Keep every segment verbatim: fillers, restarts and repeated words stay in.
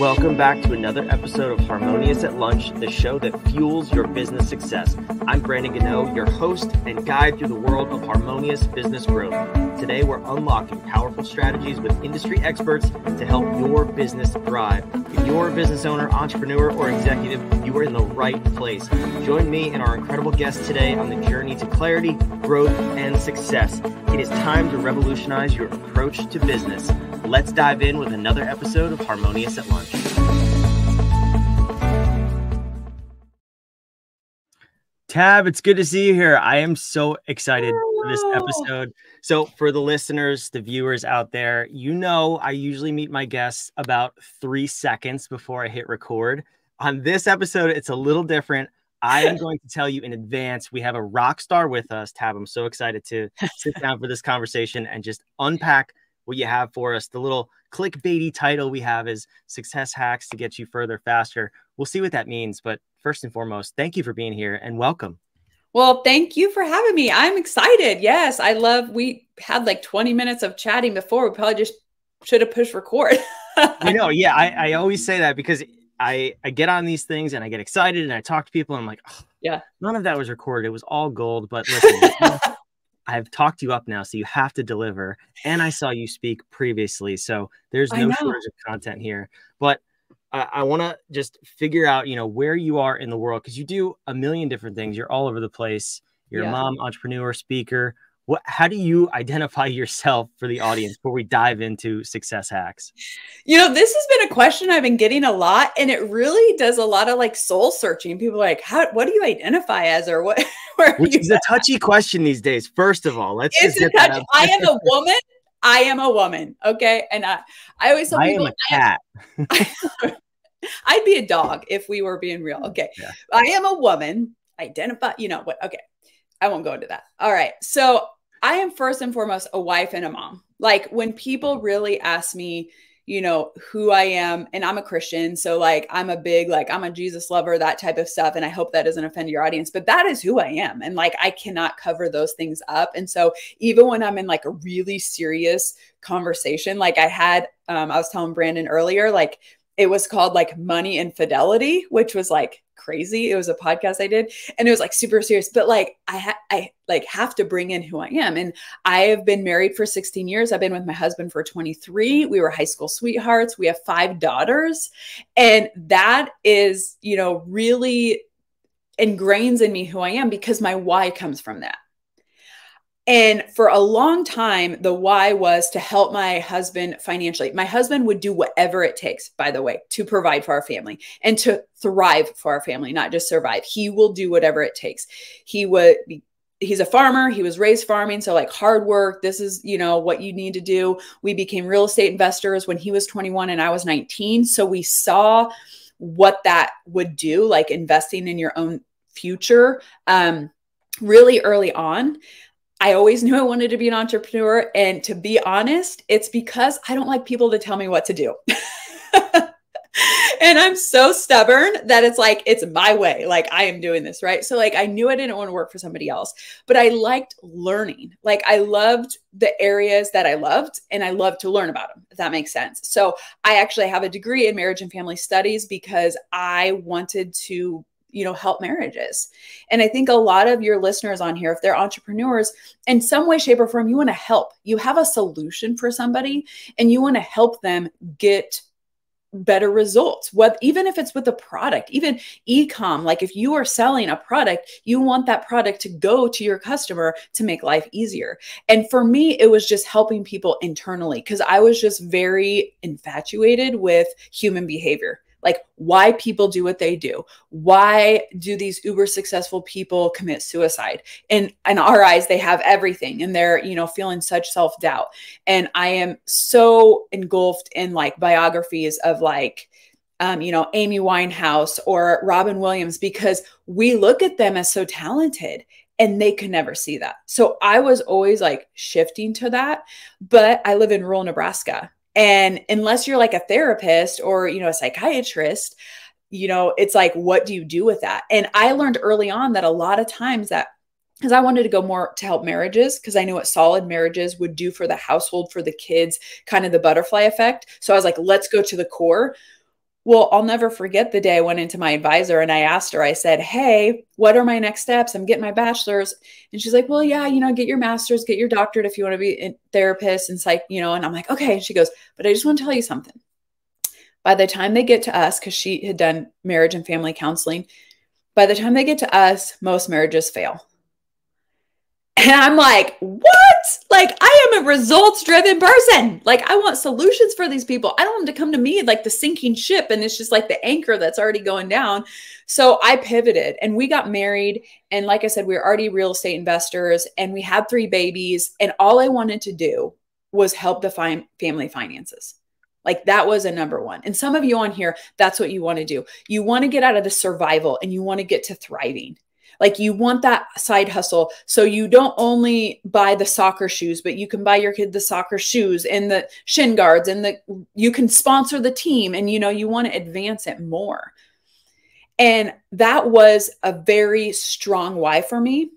Welcome back to another episode of Harmonious at Lunch, the show that fuels your business success. I'm Brandon Gano, your host and guide through the world of harmonious business growth. Today, we're unlocking powerful strategies with industry experts to help your business thrive. If you're a business owner, entrepreneur, or executive, you are in the right place. Join me and our incredible guests today on the journey to clarity, growth, and success. It is time to revolutionize your approach to business. Let's dive in with another episode of Harmonious at Lunch. Tab, it's good to see you here. I am so excited for this episode. So for the listeners, the viewers out there, you know I usually meet my guests about three seconds before I hit record. On this episode, it's a little different. I am going to tell you in advance, we have a rock star with us. Tab, I'm so excited to sit down for this conversation and just unpack what you have for us. The little clickbaity title we have is Success Hacks to Get You Further Faster. We'll see what that means. But first and foremost, thank you for being here and welcome. Well, thank you for having me. I'm excited. Yes, I love, we had like twenty minutes of chatting before. We probably just should have pushed record. I know. Yeah, I, I always say that because I, I get on these things and I get excited and I talk to people and I'm like, oh, yeah, none of that was recorded. It was all gold. But listen, I've talked you up now, so you have to deliver. And I saw you speak previously, so there's no shortage of content here. But uh, I want to just figure out, you know, where you are in the world, because you do a million different things. You're all over the place. You're yeah. a mom, entrepreneur, speaker. What, how do you identify yourself for the audience before we dive into Success Hacks? You know, this has been a question I've been getting a lot, and it really does a lot of like soul searching. People are like, how, what do you identify as, or what? Which is at? a touchy question these days. First of all, let's it's just get that I am a woman. I am a woman. Okay. And I, I always tell I people, am a cat. I am, I'd be a dog if we were being real. Okay. Yeah. I am a woman. Identify, you know what? Okay. I won't go into that. All right. So I am first and foremost a wife and a mom. Like when people really ask me, you know, who I am, and I'm a Christian. So like, I'm a big, like I'm a Jesus lover, that type of stuff. And I hope that doesn't offend your audience, but that is who I am. And like, I cannot cover those things up. And so even when I'm in like a really serious conversation, like I had, um, I was telling Brandon earlier, like it was called like Money and Fidelity, which was like crazy. It was a podcast I did and it was like super serious, but like I ha I like have to bring in who I am. And I have been married for sixteen years. I've been with my husband for twenty-three. We were high school sweethearts. We have five daughters. And that is, you know, really ingrains in me who I am because my why comes from that. And for a long time, the why was to help my husband financially. My husband would do whatever it takes, by the way, to provide for our family and to thrive for our family, not just survive. He will do whatever it takes. He would be, he's a farmer. He was raised farming. So like hard work, this is, you know, what you need to do. We became real estate investors when he was twenty-one and I was nineteen. So we saw what that would do, like investing in your own future, um, really early on. I always knew I wanted to be an entrepreneur. And to be honest, it's because I don't like people to tell me what to do. And I'm so stubborn that it's like, it's my way. Like I am doing this, right? So like, I knew I didn't want to work for somebody else, but I liked learning. Like I loved the areas that I loved and I loved to learn about them, if that makes sense. So I actually have a degree in marriage and family studies because I wanted to, you know, help marriages. And I think a lot of your listeners on here, if they're entrepreneurs in some way, shape or form, you want to help, you have a solution for somebody and you want to help them get better results. What, even if it's with a product, even e-com, like if you are selling a product, you want that product to go to your customer to make life easier. And for me, it was just helping people internally because I was just very infatuated with human behavior. Like why people do what they do. Why do these uber successful people commit suicide? And in our eyes, they have everything and they're, you know, feeling such self-doubt. And I am so engulfed in like biographies of like, um, you know, Amy Winehouse or Robin Williams, because we look at them as so talented and they could never see that. So I was always like shifting to that, but I live in rural Nebraska. And unless you're like a therapist or, you know, a psychiatrist, you know, it's like, what do you do with that? And I learned early on that a lot of times that, because I wanted to go more to help marriages because I knew what solid marriages would do for the household, for the kids, kind of the butterfly effect. So I was like, let's go to the core. Well, I'll never forget the day I went into my advisor and I asked her, I said, hey, what are my next steps? I'm getting my bachelor's. And she's like, well, yeah, you know, get your master's, get your doctorate if you want to be a therapist and psych, you know, and I'm like, okay. And she goes, but I just want to tell you something. By the time they get to us, because she had done marriage and family counseling, by the time they get to us, most marriages fail. And I'm like, what? Like, I am a results-driven person. Like, I want solutions for these people. I don't want them to come to me like the sinking ship. And it's just like the anchor that's already going down. So I pivoted and we got married. And like I said, we were already real estate investors and we had three babies. And all I wanted to do was help the family finances. Like that was a number one. And some of you on here, that's what you want to do. You want to get out of the survival and you want to get to thriving. Like you want that side hustle. So you don't only buy the soccer shoes, but you can buy your kid the soccer shoes and the shin guards and the, you can sponsor the team and you know, you want to advance it more. And that was a very strong why for me.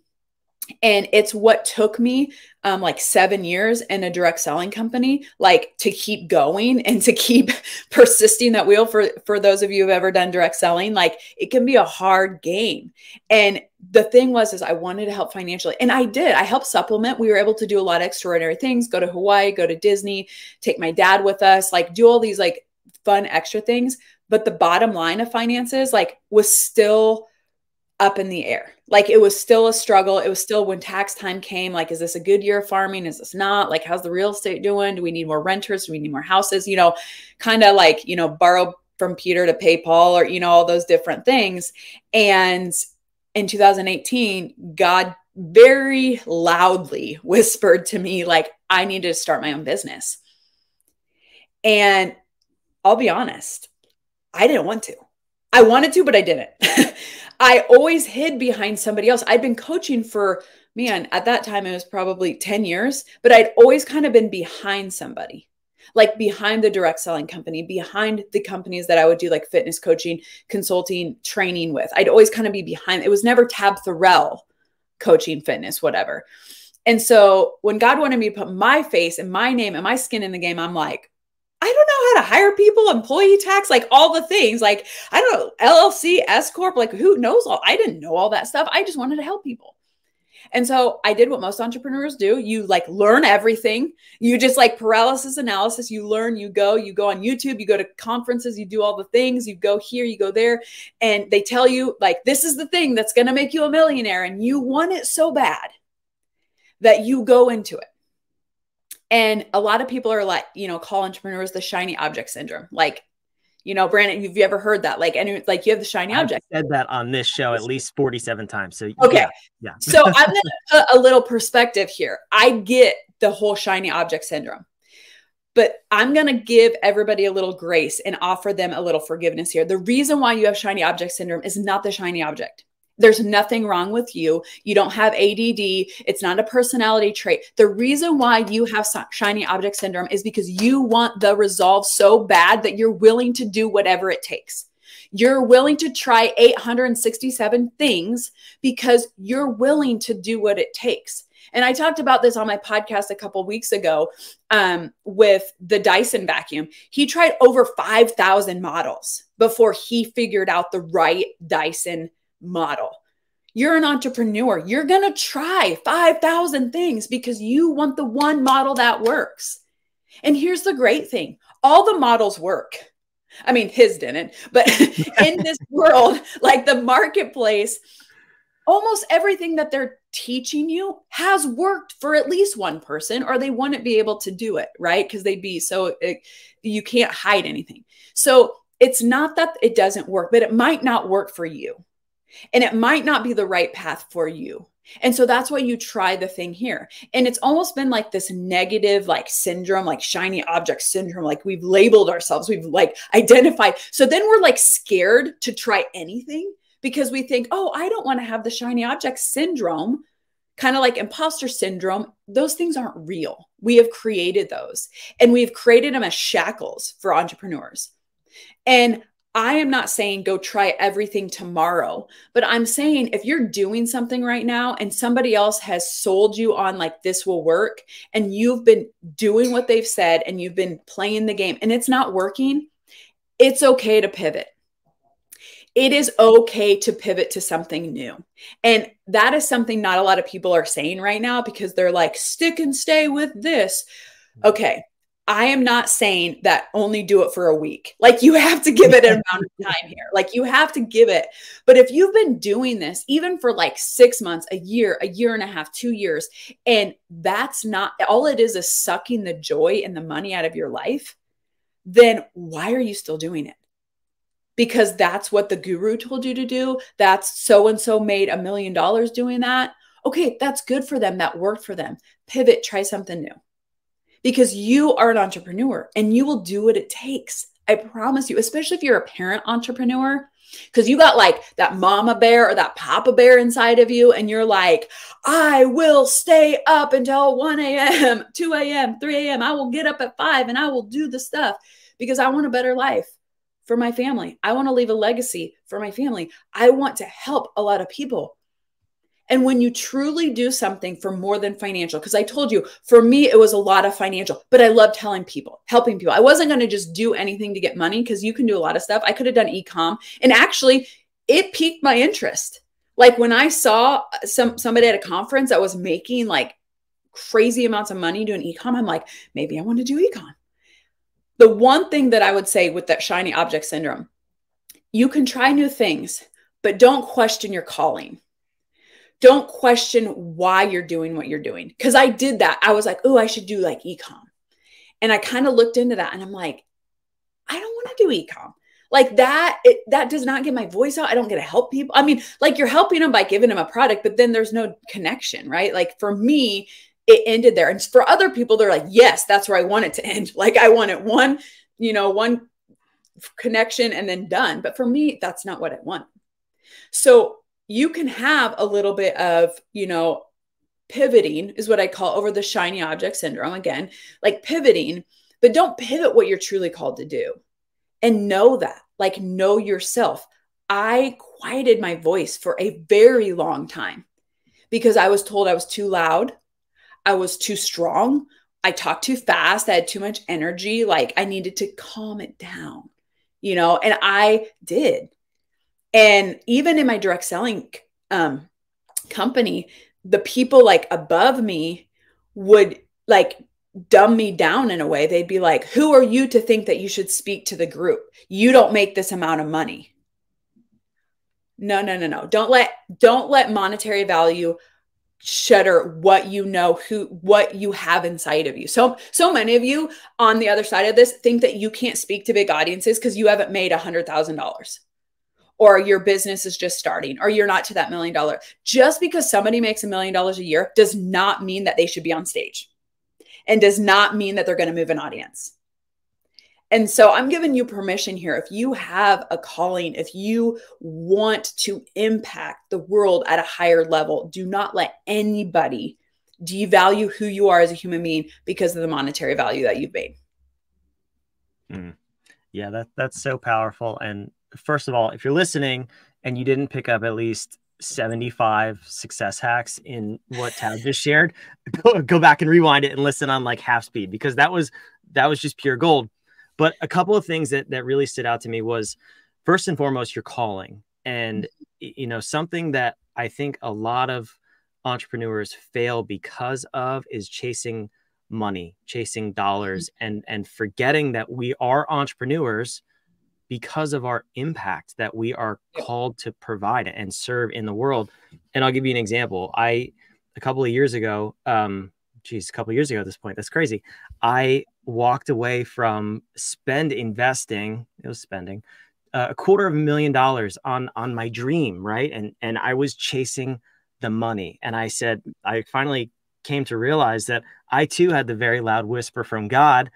And it's what took me um, like seven years in a direct selling company, like to keep going and to keep persisting that wheel for, for those of you who've ever done direct selling, like it can be a hard game. And the thing was, is I wanted to help financially and I did, I helped supplement. We were able to do a lot of extraordinary things, go to Hawaii, go to Disney, take my dad with us, like do all these like fun extra things. But the bottom line of finances, like was still up in the air. Like it was still a struggle. It was still when tax time came, like, is this a good year of farming? Is this not? Like, how's the real estate doing? Do we need more renters? Do we need more houses? You know, kind of like, you know, borrow from Peter to pay Paul or, you know, all those different things. And in two thousand eighteen, God very loudly whispered to me, like, I need to start my own business. And I'll be honest, I didn't want to. I wanted to, but I didn't. I always hid behind somebody else. I'd been coaching for, man, at that time, it was probably ten years, but I'd always kind of been behind somebody, like behind the direct selling company, behind the companies that I would do like fitness coaching, consulting, training with. I'd always kind of be behind. It was never Tab Thorell coaching, fitness, whatever. And so when God wanted me to put my face and my name and my skin in the game, I'm like, I don't know how to hire people, employee tax, like all the things, like, I don't know, L L C, S corp, like who knows all, I didn't know all that stuff. I just wanted to help people. And so I did what most entrepreneurs do. You like learn everything. You just like paralysis analysis. You learn, you go, you go on YouTube, you go to conferences, you do all the things, you go here, you go there. And they tell you like, this is the thing that's going to make you a millionaire. And you want it so bad that you go into it. And a lot of people are like, you know, call entrepreneurs the shiny object syndrome. Like, you know, Brandon, have you ever heard that? Like, and like you have the shiny I've object. Said that on this show at least forty-seven times. So okay, yeah. yeah. So I'm gonna put a little perspective here. I get the whole shiny object syndrome, but I'm gonna give everybody a little grace and offer them a little forgiveness here. The reason why you have shiny object syndrome is not the shiny object. There's nothing wrong with you. You don't have A D D. It's not a personality trait. The reason why you have shiny object syndrome is because you want the resolve so bad that you're willing to do whatever it takes. You're willing to try eight hundred sixty-seven things because you're willing to do what it takes. And I talked about this on my podcast a couple of weeks ago um, with the Dyson vacuum. He tried over five thousand models before he figured out the right Dyson vacuum model. You're an entrepreneur. You're going to try five thousand things because you want the one model that works. And here's the great thing. All the models work. I mean, his didn't, but in this world, like the marketplace, almost everything that they're teaching you has worked for at least one person, or they wouldn't be able to do it, right? Because they'd be so, it, you can't hide anything. So it's not that it doesn't work, but it might not work for you. And it might not be the right path for you. And so that's why you try the thing here. And it's almost been like this negative, like syndrome, like shiny object syndrome. Like we've labeled ourselves, we've like identified. So then we're like scared to try anything because we think, oh, I don't want to have the shiny object syndrome, kind of like imposter syndrome. Those things aren't real. We have created those and we've created them as shackles for entrepreneurs. And I am not saying go try everything tomorrow, but I'm saying if you're doing something right now and somebody else has sold you on like this will work and you've been doing what they've said and you've been playing the game and it's not working, it's okay to pivot. It is okay to pivot to something new. And that is something not a lot of people are saying right now, because they're like, stick and stay with this. Okay. I am not saying that only do it for a week. Like, you have to give it an amount of time here. Like, you have to give it. But if you've been doing this even for like six months, a year, a year and a half, two years, and that's not all it is, is sucking the joy and the money out of your life, then why are you still doing it? Because that's what the guru told you to do. That's so-and-so made a million dollars doing that. Okay. That's good for them. That worked for them. Pivot, try something new. Because you are an entrepreneur and you will do what it takes. I promise you, especially if you're a parent entrepreneur, because you got like that mama bear or that papa bear inside of you. And you're like, I will stay up until one A M, two A M, three A M. I will get up at five and I will do the stuff because I want a better life for my family. I want to leave a legacy for my family. I want to help a lot of people. And when you truly do something for more than financial, because I told you, for me, it was a lot of financial, but I love telling people, helping people. I wasn't going to just do anything to get money, because you can do a lot of stuff. I could have done e-com, and actually it piqued my interest. Like, when I saw some, somebody at a conference that was making like crazy amounts of money doing e-com, I'm like, maybe I want to do e-com. The one thing that I would say with that shiny object syndrome, you can try new things, but don't question your calling. Don't question why you're doing what you're doing. Because I did that. I was like, oh, I should do like e-com. And I kind of looked into that and I'm like, I don't want to do e-com. Like that, it, that does not get my voice out. I don't get to help people. I mean, like, you're helping them by giving them a product, but then there's no connection, right? Like, for me, it ended there. And for other people, they're like, yes, that's where I want it to end. Like, I want it one, you know, one connection and then done. But for me, that's not what I want. So you can have a little bit of, you know, pivoting is what I call over the shiny object syndrome. Again, like pivoting, but don't pivot what you're truly called to do. And know that, like, know yourself. I quieted my voice for a very long time because I was told I was too loud. I was too strong. I talked too fast. I had too much energy. Like, I needed to calm it down, you know, and I did. And even in my direct selling um, company, the people like above me would like dumb me down in a way. They'd be like, who are you to think that you should speak to the group? You don't make this amount of money. No, no, no, no. Don't let, don't let monetary value shudder what you know, who, what you have inside of you. So, so many of you on the other side of this think that you can't speak to big audiences because you haven't made a hundred thousand dollars. Or your business is just starting, or you're not to that million dollar. Just because somebody makes a million dollars a year does not mean that they should be on stage and does not mean that they're going to move an audience. And so I'm giving you permission here. If you have a calling, if you want to impact the world at a higher level, do not let anybody devalue who you are as a human being because of the monetary value that you've made. Mm. Yeah, that, that's so powerful. And first of all, if you're listening and you didn't pick up at least seventy-five success hacks in what Tab just shared, go, go back and rewind it and listen on like half speed, because that was, that was just pure gold. But a couple of things that, that really stood out to me was, first and foremost, your calling. And, you know, something that I think a lot of entrepreneurs fail because of is chasing money, chasing dollars, and, and forgetting that we are entrepreneurs because of our impact that we are called to provide and serve in the world. And I'll give you an example. I, a couple of years ago, um, geez, a couple of years ago at this point, that's crazy. I walked away from spend investing, it was spending uh, a quarter of a million dollars on, on my dream. Right. And, and I was chasing the money. And I said, I finally came to realize that I too had the very loud whisper from God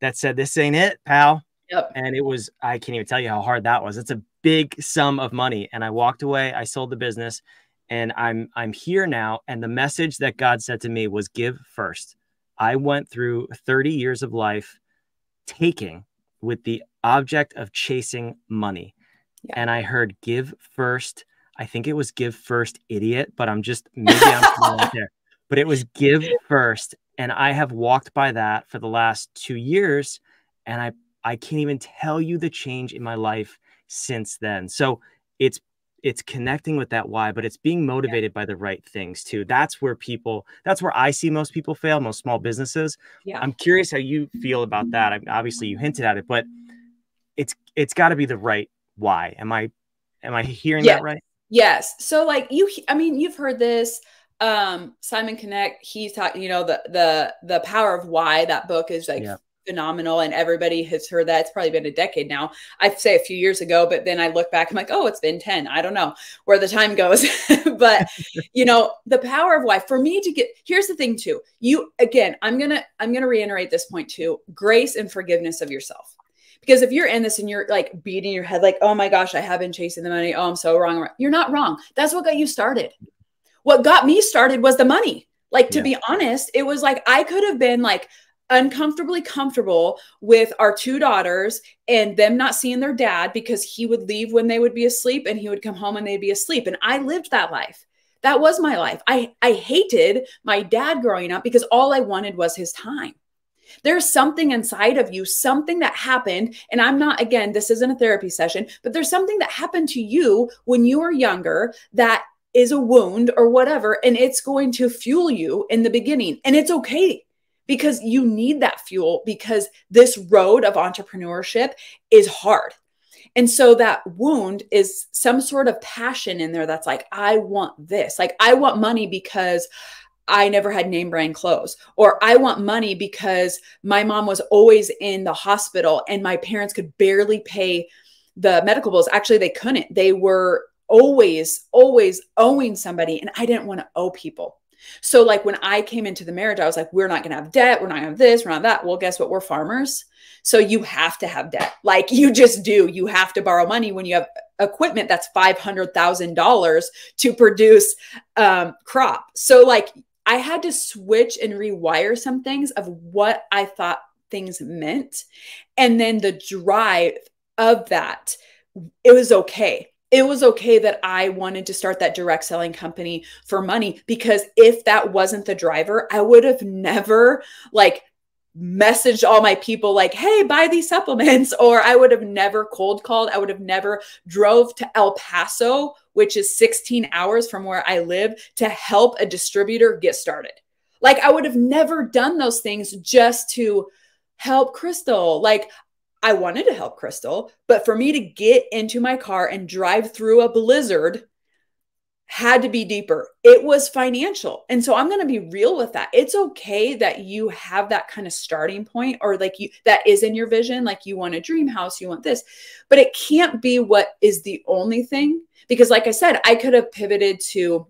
that said, this ain't it, pal. Yep. And it was, I can't even tell you how hard that was. It's a big sum of money. And I walked away, I sold the business, and I'm, I'm here now. And the message that God said to me was give first. I went through thirty years of life taking with the object of chasing money. Yeah. And I heard give first. I think it was give first, idiot, but I'm just, maybe I'm right there, but it was give first. And I have walked by that for the last two years. And I I can't even tell you the change in my life since then. So it's it's connecting with that why, but it's being motivated yeah. by the right things too. That's where people, that's where I see most people fail, most small businesses. Yeah. I'm curious how you feel about that. I mean, obviously you hinted at it, but it's, it's gotta be the right why. Am I, am I hearing yeah. that right? Yes. So like you, I mean, you've heard this, um, Simon Sinek, he's talking, you know, the, the, the power of why, that book is like, yeah. phenomenal. And everybody has heard that. It's probably been a decade now. I'd say a few years ago, but then I look back, I'm like, oh, it's been ten. I don't know where the time goes, but you know, the power of why for me to get, here's the thing too, you, again, I'm going to, I'm going to reiterate this point too, grace and forgiveness of yourself. Because if you're in this and you're like beating your head, like, oh my gosh, I have been chasing the money. Oh, I'm so wrong. You're not wrong. That's what got you started. What got me started was the money. Like, to yeah. be honest, it was like, I could have been like, uncomfortably comfortable with our two daughters and them not seeing their dad because he would leave when they would be asleep and he would come home and they'd be asleep. And I lived that life. That was my life. I, I hated my dad growing up because all I wanted was his time. There's something inside of you, something that happened. And I'm not, again, this isn't a therapy session, but there's something that happened to you when you were younger that is a wound or whatever. And it's going to fuel you in the beginning. And it's okay. Because you need that fuel, because this road of entrepreneurship is hard. And so that wound is some sort of passion in there that's like, I want this. Like, I want money because I never had name brand clothes, or I want money because my mom was always in the hospital and my parents could barely pay the medical bills. Actually, they couldn't. They were always, always owing somebody, and I didn't want to owe people. So like when I came into the marriage, I was like, we're not going to have debt. We're not going to have this. We're not that. Well, guess what? We're farmers. So you have to have debt. Like, you just do. You have to borrow money when you have equipment that's five hundred thousand dollars to produce um, crop. So like I had to switch and rewire some things of what I thought things meant. And then the drive of that, it was okay. It was okay that I wanted to start that direct selling company for money, because if that wasn't the driver, I would have never like messaged all my people like, hey, buy these supplements, or I would have never cold called. I would have never drove to El Paso, which is sixteen hours from where I live, to help a distributor get started. Like, I would have never done those things just to help Crystal. Like, I wanted to help Crystal, but for me to get into my car and drive through a blizzard had to be deeper. It was financial. And so I'm going to be real with that. It's okay that you have that kind of starting point, or like you, that is in your vision. Like, you want a dream house, you want this, but it can't be what is the only thing. Because like I said, I could have pivoted to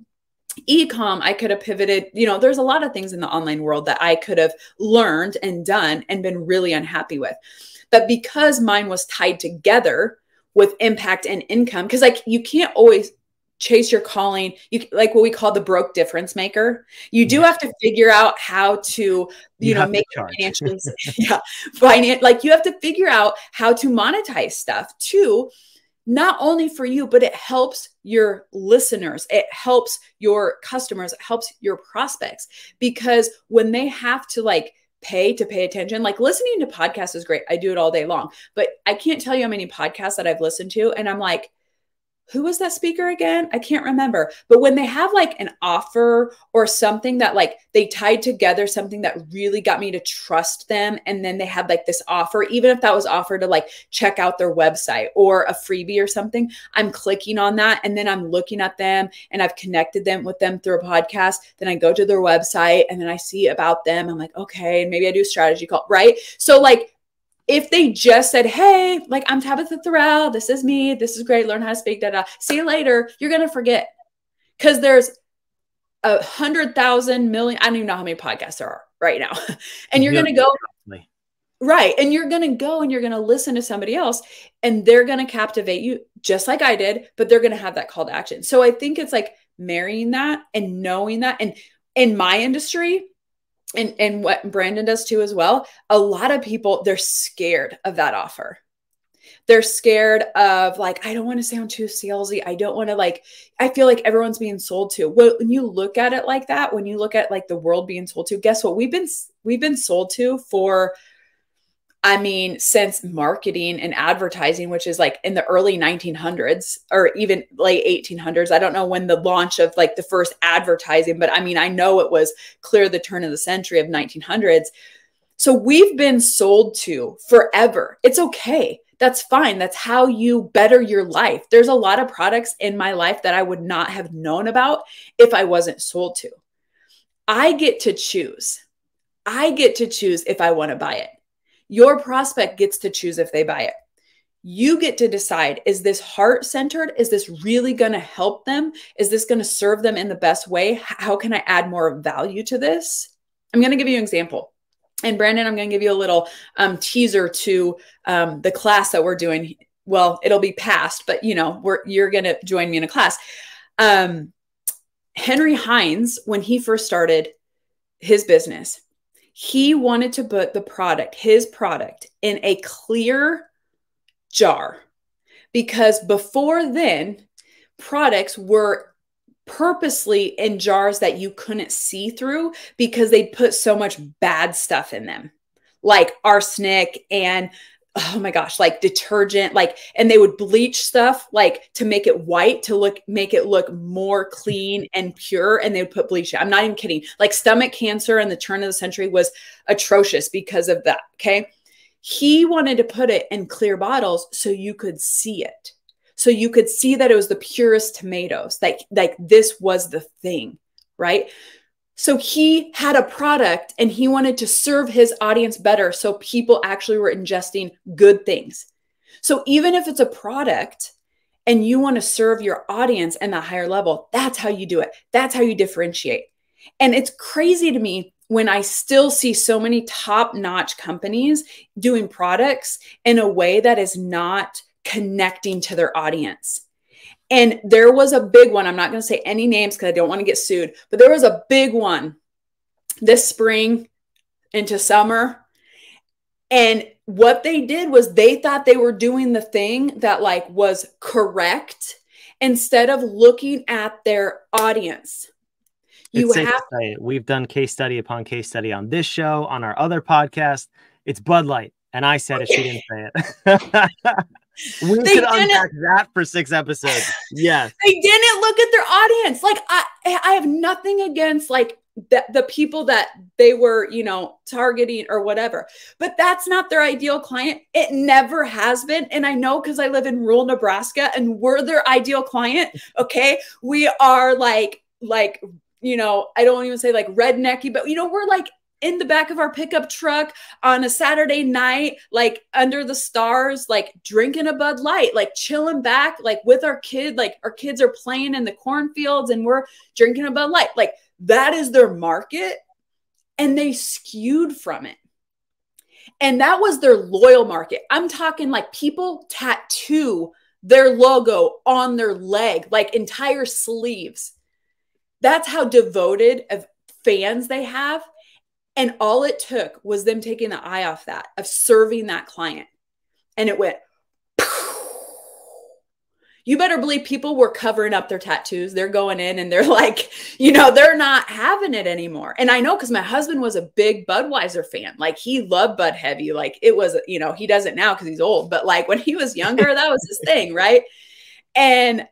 e-com. I could have pivoted, you know, there's a lot of things in the online world that I could have learned and done and been really unhappy with. But because mine was tied together with impact and income, because like you can't always chase your calling, you like what we call the broke difference maker. You do have to figure out how to, you, you know, make financially, yeah, finance, like you have to figure out how to monetize stuff too, not only for you, but it helps your listeners. It helps your customers. It helps your prospects, because when they have to like pay to pay attention. Like, listening to podcasts is great. I do it all day long, but I can't tell you how many podcasts that I've listened to. And I'm like, who was that speaker again? I can't remember. But when they have like an offer or something that like they tied together, something that really got me to trust them. And then they had like this offer, even if that was offered to like check out their website or a freebie or something, I'm clicking on that. And then I'm looking at them and I've connected them with them through a podcast. Then I go to their website and then I see about them. I'm like, okay, and maybe I do a strategy call, right? So like, if they just said, hey, like, I'm Tabitha Thorell, this is me, this is great, learn how to speak, da da, see you later, you're going to forget. Because there's a hundred thousand million, I don't even know how many podcasts there are right now. And you're going to go, right, and you're going to go and you're going to listen to somebody else and they're going to captivate you just like I did, but they're going to have that call to action. So I think it's like marrying that and knowing that. And in my industry, And, and what Brandon does too as well, a lot of people, they're scared of that offer. They're scared of like, I don't want to sound too salesy. I don't want to like, I feel like everyone's being sold to. When you look at it like that, when you look at like the world being sold to, guess what? We've been, we've been sold to for I mean, since marketing and advertising, which is like in the early nineteen hundreds or even late eighteen hundreds, I don't know when the launch of like the first advertising, but I mean, I know it was clear the turn of the century of nineteen hundreds. So we've been sold to forever. It's okay. That's fine. That's how you better your life. There's a lot of products in my life that I would not have known about if I wasn't sold to. I get to choose. I get to choose if I want to buy it. Your prospect gets to choose if they buy it. You get to decide, is this heart-centered? Is this really going to help them? Is this going to serve them in the best way? How can I add more value to this? I'm going to give you an example. And Brandon, I'm going to give you a little um, teaser to um, the class that we're doing. Well, it'll be past, but you know, we're, you're going to join me in a class. Um, Henry Heinz, when he first started his business, he wanted to put the product, his product, in a clear jar, because before then, products were purposely in jars that you couldn't see through because they'd put so much bad stuff in them, like arsenic and, oh my gosh, like detergent, like, and they would bleach stuff like to make it white, to look, make it look more clean and pure. And they would put bleach. I'm not even kidding. Like stomach cancer in the turn of the century was atrocious because of that. Okay. He wanted to put it in clear bottles so you could see it. So you could see that it was the purest tomatoes. Like, like this was the thing, right? So he had a product and he wanted to serve his audience better, so people actually were ingesting good things. So even if it's a product and you want to serve your audience in the higher level, that's how you do it. That's how you differentiate. And it's crazy to me when I still see so many top-notch companies doing products in a way that is not connecting to their audience. And there was a big one. I'm not going to say any names because I don't want to get sued, but there was a big one this spring into summer. And what they did was they thought they were doing the thing that like was correct instead of looking at their audience. You it's have We've done case study upon case study on this show, on our other podcast. It's Bud Light. And I said it, she didn't say it. We they could unpack that for six episodes. Yes. They didn't look at their audience. Like I, I have nothing against like the, the people that they were, you know, targeting or whatever, but that's not their ideal client. It never has been. And I know, cause I live in rural Nebraska and we're their ideal client. Okay. We are like, like, you know, I don't even say like rednecky, but you know, we're like in the back of our pickup truck on a Saturday night, like under the stars, like drinking a Bud Light, like chilling back, like with our kid, like our kids are playing in the cornfields and we're drinking a Bud Light. Like that is their market. And they skewed from it. And that was their loyal market. I'm talking like people tattoo their logo on their leg, like entire sleeves. That's how devoted of fans they have. And all it took was them taking the eye off that, of serving that client. And it went, poof. You better believe people were covering up their tattoos. They're going in and they're like, you know, they're not having it anymore. And I know because my husband was a big Budweiser fan. Like he loved Bud Heavy. Like it was, you know, he doesn't now because he's old. But like when he was younger, that was his thing, right? And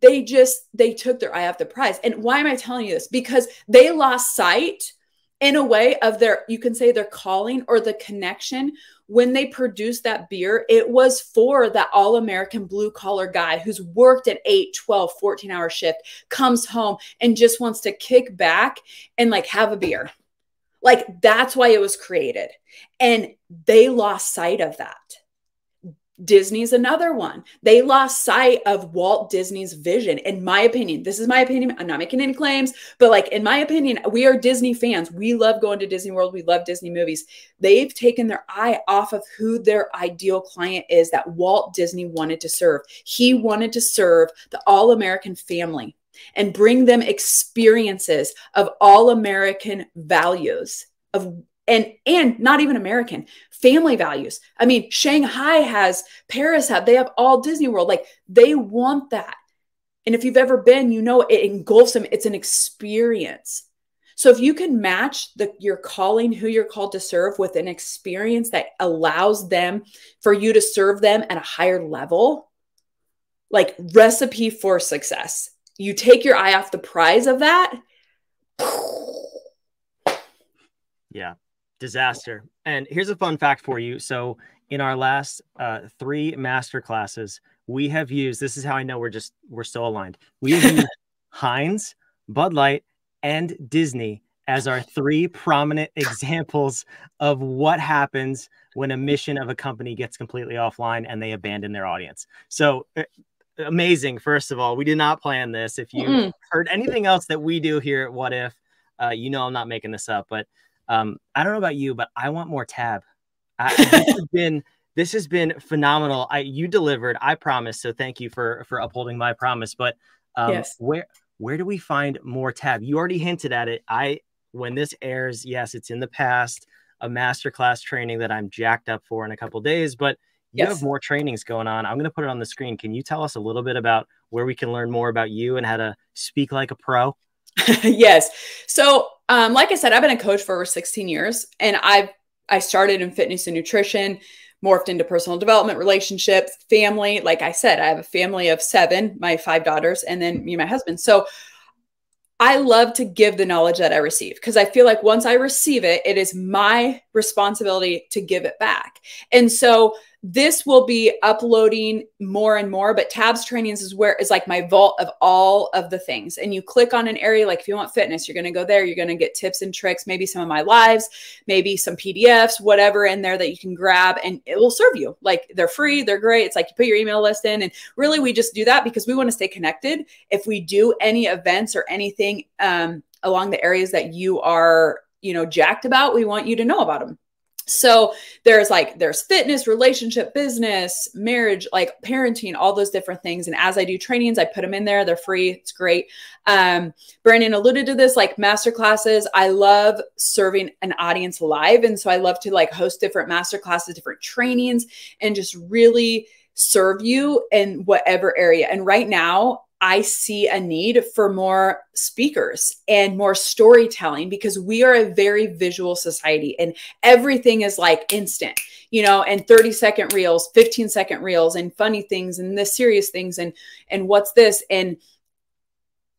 they just, they took their eye off the prize. And why am I telling you this? Because they lost sight in a way of their, you can say their calling or the connection. When they produced that beer, it was for that all-American blue collar guy who's worked an eight, twelve, fourteen hour shift, comes home and just wants to kick back and like have a beer. Like that's why it was created. And they lost sight of that. Disney's another one. They lost sight of Walt Disney's vision. In my opinion, this is my opinion. I'm not making any claims, but like, in my opinion, we are Disney fans. We love going to Disney World. We love Disney movies. They've taken their eye off of who their ideal client is that Walt Disney wanted to serve. He wanted to serve the all-American family and bring them experiences of all-American values of And, and not even American family values. I mean, Shanghai has, Paris have, they have all Disney World. Like they want that. And if you've ever been, you know, it engulfs them. It's an experience. So if you can match the, your calling, who you're called to serve, with an experience that allows them for you to serve them at a higher level, like recipe for success. You take your eye off the prize of that. Yeah. Disaster. And here's a fun fact for you. So in our last uh, three master classes, we have used, this is how I know we're just, we're so aligned. We have used Heinz, Bud Light, and Disney as our three prominent examples of what happens when a mission of a company gets completely offline and they abandon their audience. So amazing. First of all, we did not plan this. If you mm-hmm. heard anything else that we do here at What If, uh, you know, I'm not making this up, but um, I don't know about you, but I want more Tab. I, this has been, this has been phenomenal. I, you delivered, I promise. So thank you for, for upholding my promise, but um, yes. where, where do we find more Tab? You already hinted at it. I, when this airs, yes, it's in the past, a masterclass training that I'm jacked up for in a couple of days, but you yes. have more trainings going on. I'm going to put it on the screen. Can you tell us a little bit about where we can learn more about you and how to speak like a pro? Yes. So, um, like I said, I've been a coach for over sixteen years, and I've, I started in fitness and nutrition, morphed into personal development, relationships, family. Like I said, I have a family of seven, my five daughters, and then me and my husband. So I love to give the knowledge that I receive, because I feel like once I receive it, it is my responsibility to give it back. And so this will be uploading more and more, but Tabs Trainings is where is like my vault of all of the things. And you click on an area, like if you want fitness, you're going to go there. You're going to get tips and tricks, maybe some of my lives, maybe some P D Fs, whatever in there that you can grab, and it will serve you. Like they're free. They're great. It's like you put your email list in, and really we just do that because we want to stay connected. If we do any events or anything um, along the areas that you are, you know, jacked about, we want you to know about them. So there's like, there's fitness, relationship, business, marriage, like parenting, all those different things. And as I do trainings, I put them in there. They're free. It's great. Um, Brandon alluded to this, like masterclasses. I love serving an audience live. And so I love to like host different masterclasses, different trainings, and just really serve you in whatever area. And right now, I see a need for more speakers and more storytelling, because we are a very visual society and everything is like instant, you know, and thirty second reels, fifteen second reels, and funny things and the serious things. And, and what's this? And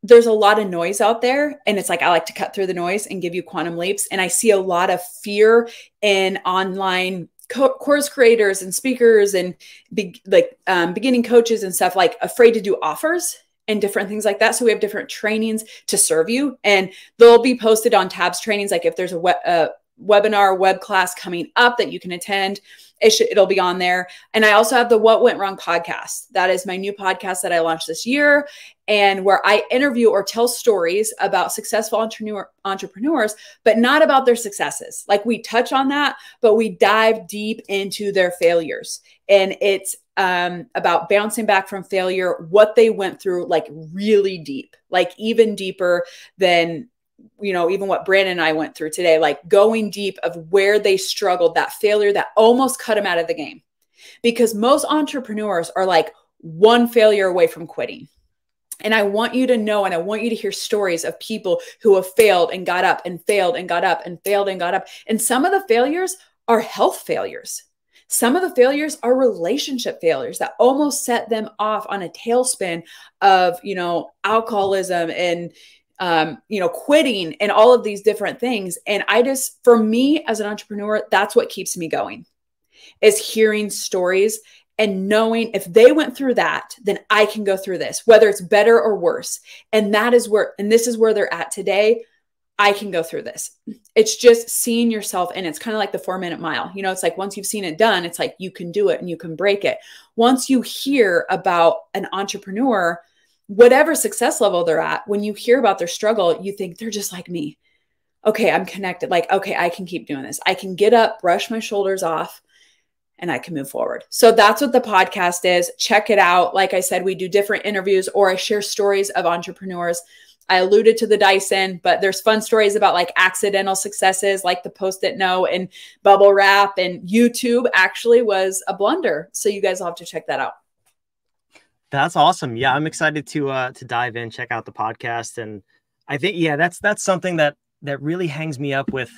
there's a lot of noise out there. And it's like, I like to cut through the noise and give you quantum leaps. And I see a lot of fear in online course creators and speakers and be, like um, beginning coaches and stuff, like afraid to do offers and different things like that. So we have different trainings to serve you, and they'll be posted on Tabs Trainings. Like if there's a, we a webinar, web class coming up that you can attend, it should, it'll be on there. And I also have the What Went Wrong podcast. That is my new podcast that I launched this year, and where I interview or tell stories about successful entrepreneur entrepreneurs, but not about their successes. Like we touch on that, but we dive deep into their failures. And it's um, about bouncing back from failure, what they went through, like really deep, like even deeper than, you know, even what Brandon and I went through today, like going deep of where they struggled, that failure that almost cut them out of the game. Because most entrepreneurs are like one failure away from quitting. And I want you to know, and I want you to hear stories of people who have failed and got up and failed and got up and failed and got up. And some of the failures are health failures. Some of the failures are relationship failures that almost set them off on a tailspin of, you know, alcoholism and, um, you know, quitting and all of these different things. And I just, for me as an entrepreneur, that's what keeps me going, is hearing stories and knowing if they went through that, then I can go through this, whether it's better or worse. And that is where, and this is where they're at today. I can go through this. It's just seeing yourself. And it's kind of like the four minute mile, you know, it's like, once you've seen it done, it's like, you can do it and you can break it. Once you hear about an entrepreneur, whatever success level they're at, when you hear about their struggle, you think they're just like me. Okay, I'm connected. Like, okay, I can keep doing this. I can get up, brush my shoulders off, and I can move forward. So that's what the podcast is. Check it out. Like I said, we do different interviews, or I share stories of entrepreneurs. I alluded to the Dyson, but there's fun stories about like accidental successes, like the Post-it note and bubble wrap, and YouTube actually was a blunder. So you guys will have to check that out. That's awesome. Yeah. I'm excited to, uh, to dive in, check out the podcast. And I think, yeah, that's, that's something that that really hangs me up with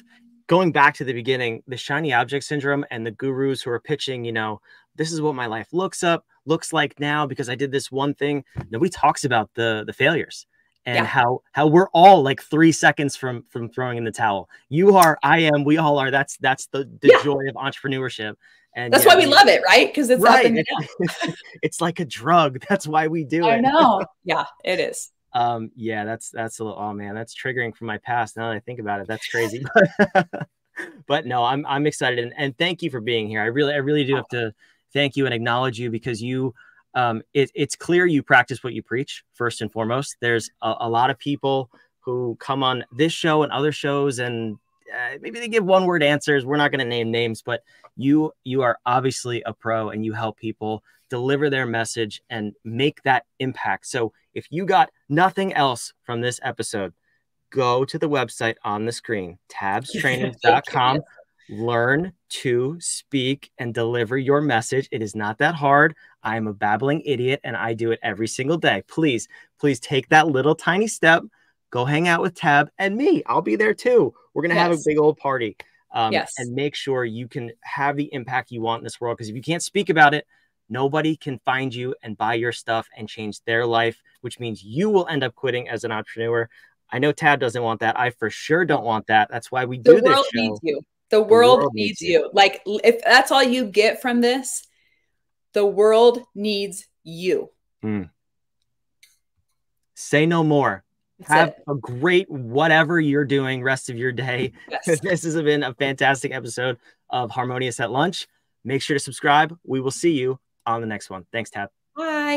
going back to the beginning, the shiny object syndrome and the gurus who are pitching, you know, this is what my life looks up, looks like now because I did this one thing. Nobody talks about the the failures and yeah. how how we're all like three seconds from from throwing in the towel. You are, I am, we all are. That's that's the, the yeah. joy of entrepreneurship. And that's yeah, why we love it, right? Because it's right. up and down. It's like a drug. That's why we do I it. I know. Yeah, it is. Um, yeah, that's that's a little. Oh man, that's triggering from my past. Now that I think about it, that's crazy. But no, I'm I'm excited, and, and thank you for being here. I really I really do have to thank you and acknowledge you, because you, um, it, it's clear you practice what you preach first and foremost. There's a, a lot of people who come on this show and other shows, and uh, maybe they give one word answers. We're not going to name names, but you you are obviously a pro, and you help people deliver their message and make that impact. So if you got nothing else from this episode, go to the website on the screen, tabs trainings dot com. Learn to speak and deliver your message. It is not that hard. I'm a babbling idiot and I do it every single day. Please, please take that little tiny step. Go hang out with Tab and me. I'll be there too. We're going to yes. have a big old party. Um, yes. And make sure you can have the impact you want in this world. Because if you can't speak about it, nobody can find you and buy your stuff and change their life, which means you will end up quitting as an entrepreneur. I know Tab doesn't want that. I for sure don't want that. That's why we do this show. The world needs you. The world, the world needs you. you. Like, if that's all you get from this, the world needs you. Mm. Say no more. That's Have it. a great whatever you're doing rest of your day. Yes. This has been a fantastic episode of Harmonious at Lunch. Make sure to subscribe. We will see you on the next one. Thanks, Tab. Bye.